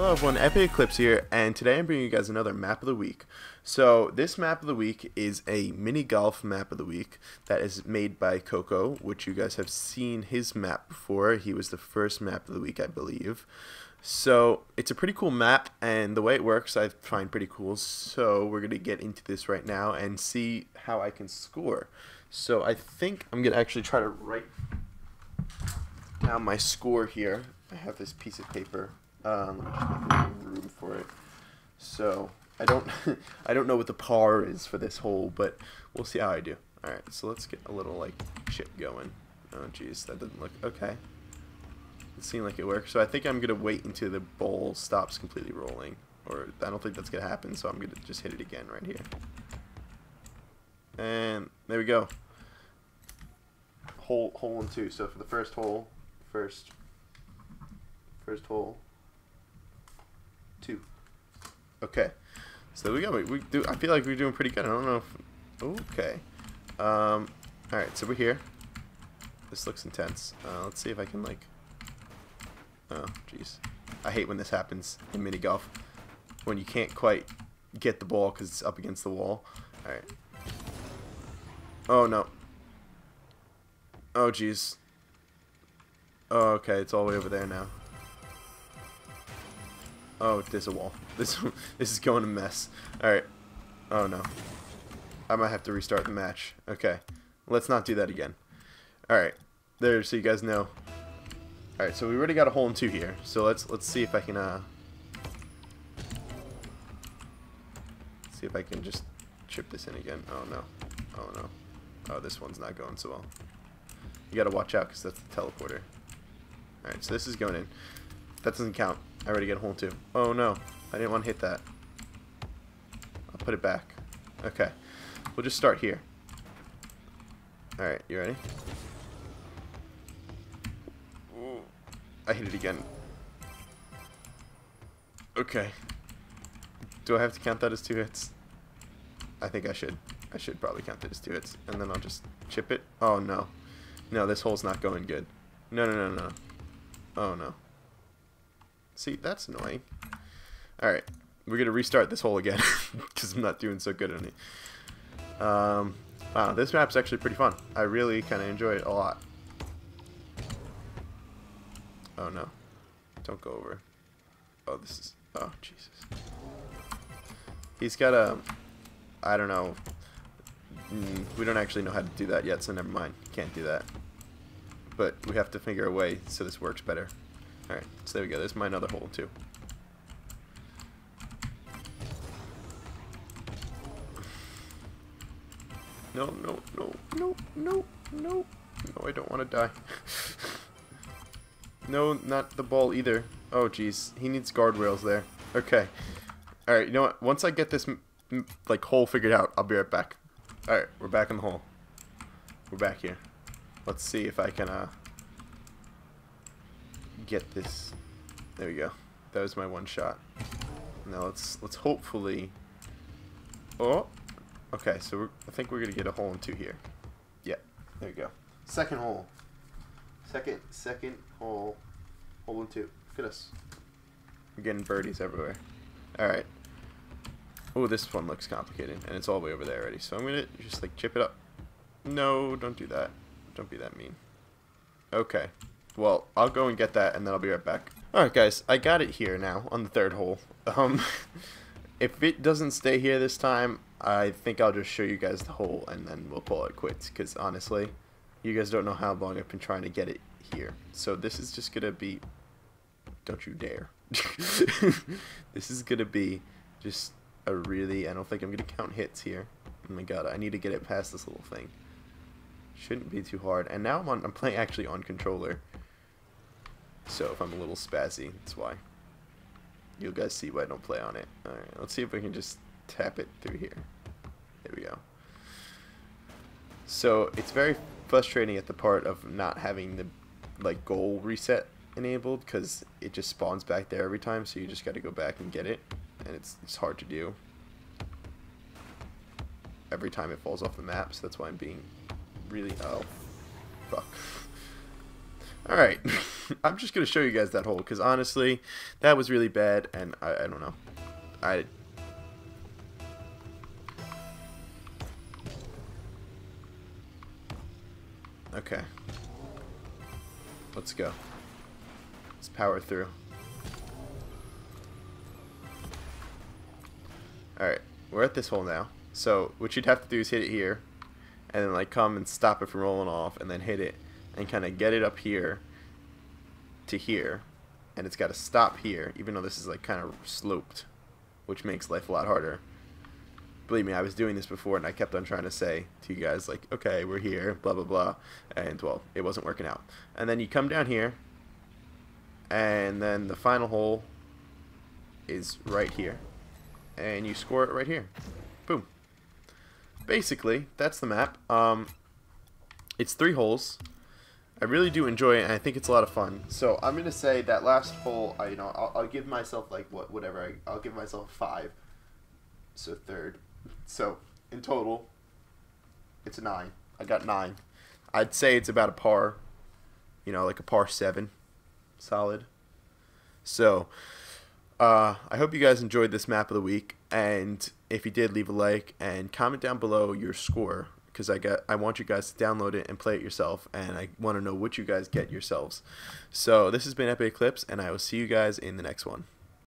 Hello everyone, Epic Eclipse here, and today I'm bringing you guys another map of the week. So this map of the week is a mini golf map of the week that is made by Coco, which you guys have seen his map before. He was the first map of the week, I believe. So it's a pretty cool map, and the way it works I find pretty cool. So we're going to get into this right now and see how I can score. So I think I'm going to actually try to write down my score here. I have this piece of paper. Let me just make a little room for it. So I don't know what the par is for this hole, but we'll see how I do. All right, so let's get a little like chip going. Oh jeez, that didn't look okay. It seemed like it worked. So I think I'm gonna wait until the ball stops completely rolling, or I don't think that's gonna happen. So I'm gonna just hit it again right here, and there we go. Hole and two. So for the first hole, first hole. Two. Okay, so there we go. I feel like we're doing pretty good. I don't know if okay. All right, so we're here. This looks intense. Let's see if I can like. Oh, jeez. I hate when this happens in mini golf, when you can't quite get the ball because it's up against the wall. All right. Oh no. Oh jeez. Oh, okay, it's all the way over there now. Oh, there's a wall. This is going to mess. Alright. Oh, no. I might have to restart the match. Okay. Let's not do that again. Alright. There, so you guys know. Alright, so we already got a hole in two here. So let's see if I can, see if I can just chip this in again. Oh, no. Oh, no. Oh, this one's not going so well. You gotta watch out, because that's the teleporter. Alright, so this is going in. That doesn't count. I already got a hole in two. Oh no, I didn't want to hit that. I'll put it back. Okay, we'll just start here. Alright, you ready? Ooh, I hit it again. Okay. Do I have to count that as two hits? I think I should. I should probably count that as two hits. And then I'll just chip it. Oh no. No, this hole's not going good. No, no, no, no. Oh no. See, that's annoying. Alright, we're going to restart this hole again because I'm not doing so good on it. Wow, this map's actually pretty fun. I really kind of enjoy it a lot. Oh no. Don't go over. Oh, this is... Oh, Jesus. He's got a... I don't know. We don't actually know how to do that yet, so never mind. Can't do that. But we have to figure a way so this works better. Alright, so there we go. There's my another hole, too. No, no, no, no, no, no. No, I don't want to die. No, not the ball either. Oh, jeez. He needs guardrails there. Okay. Alright, you know what? Once I get this, like, hole figured out, I'll be right back. Alright, we're back in the hole. We're back here. Let's see if I can, get this. There we go. That was my one shot. Now let's hopefully. Oh, okay. So I think we're gonna get a hole in two here. Yeah. There we go. Second hole. Second hole. Hole in two. Look at us. We're getting birdies everywhere. All right. Oh, this one looks complicated, and it's all the way over there already. So I'm gonna just like chip it up. No, don't do that. Don't be that mean. Okay. Well, I'll go and get that, and then I'll be right back. Alright, guys, I got it here now on the third hole. If it doesn't stay here this time, I think I'll just show you guys the hole, and then we'll call it quits, because honestly, you guys don't know how long I've been trying to get it here. So this is just going to be... Don't you dare. This is going to be just a really... I don't think I'm going to count hits here. Oh my god, I need to get it past this little thing. Shouldn't be too hard. And now I'm playing actually on controller. So if I'm a little spazzy, that's why. You guys see why I don't play on it. Alright, let's see if we can just tap it through here. There we go. So it's very frustrating at the part of not having the like goal reset enabled, because it just spawns back there every time, so you just gotta go back and get it. And it's hard to do. Every time it falls off the map, so that's why I'm being really... Oh. Fuck. Alright, I'm just going to show you guys that hole, because honestly, that was really bad, and I don't know. Okay. Let's go. Let's power through. Alright, we're at this hole now. So, what you'd have to do is hit it here, and then like come and stop it from rolling off, and then hit it. And kind of get it up here to here, and it's got to stop here, even though this is like kind of sloped, which makes life a lot harder. Believe me, I was doing this before, and I kept on trying to say to you guys like, okay, we're here, blah blah blah, and well, it wasn't working out. And then you come down here, and then the final hole is right here, and you score it right here. Boom. Basically, that's the map. It's 3 holes. I really do enjoy it, and I think it's a lot of fun. So I'm gonna say that last hole, I'll give myself like I'll give myself 5. So 3rd. So in total, it's a 9. I got 9. I'd say it's about a par, you know, like a par 7, solid. So I hope you guys enjoyed this map of the week, and if you did, leave a like and comment down below your score. Because I want you guys to download it and play it yourself, and I want to know what you guys get yourselves. So this has been Epic Eclipse, and I will see you guys in the next one.